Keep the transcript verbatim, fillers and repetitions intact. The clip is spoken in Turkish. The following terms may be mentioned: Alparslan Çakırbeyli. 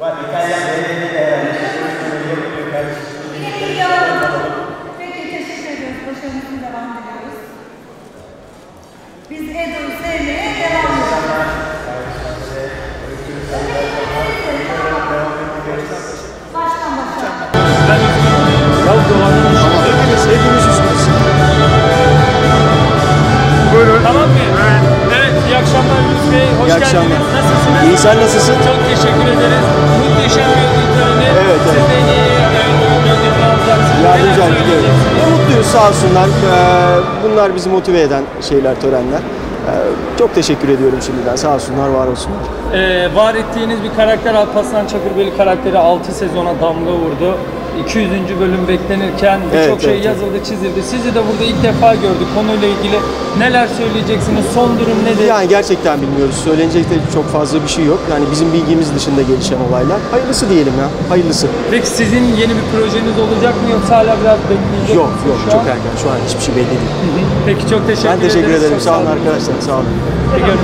Bak İtalyan belediye de herhalde yapıyor kardeşim. Peki teşekkür ediyoruz. Başarımızın devam ediyoruz. Biz Edo'yu sevmeye devam ediyoruz. Baştan başlayalım. Yav Doğan'ın işini hepimiz, hepimiz üstünüz. Buyurun. Tamam mı? Evet, iyi akşamlar Yunus Bey. Hoş geldiniz. Nasılsınız? İyi, sen nasılsın? Çok teşekkür ederiz. Muhteşem bir günlerinde. Evet, evet. Siz de iyi yardımcı ediyoruz. Mutluyuz sağ olsunlar. Bunlar bizi motive eden şeyler, törenler. Çok teşekkür ediyorum şimdiden. Sağ olsunlar, var olsunlar. Ee, var ettiğiniz bir karakter Alparslan Çakırbeyli karakteri altı sezona damga vurdu. iki yüzüncü bölüm beklenirken birçok evet, şey evet, yazıldı, evet. çizildi. Sizi de burada ilk defa gördük. Konuyla ilgili neler söyleyeceksiniz? Son durum nedir? Yani gerçekten bilmiyoruz. Söylenecek de çok fazla bir şey yok. Yani bizim bilgimiz dışında gelişen olaylar. Hayırlısı diyelim ya. Hayırlısı. Peki sizin yeni bir projeniz olacak mı yoksa hala biraz bekleyecek Yok yok. Şu çok an? erken. Şu an hiçbir şey belli değil. Peki çok teşekkür ederim. Ben teşekkür ederim. Sağ olun arkadaşlar. Sağ olun.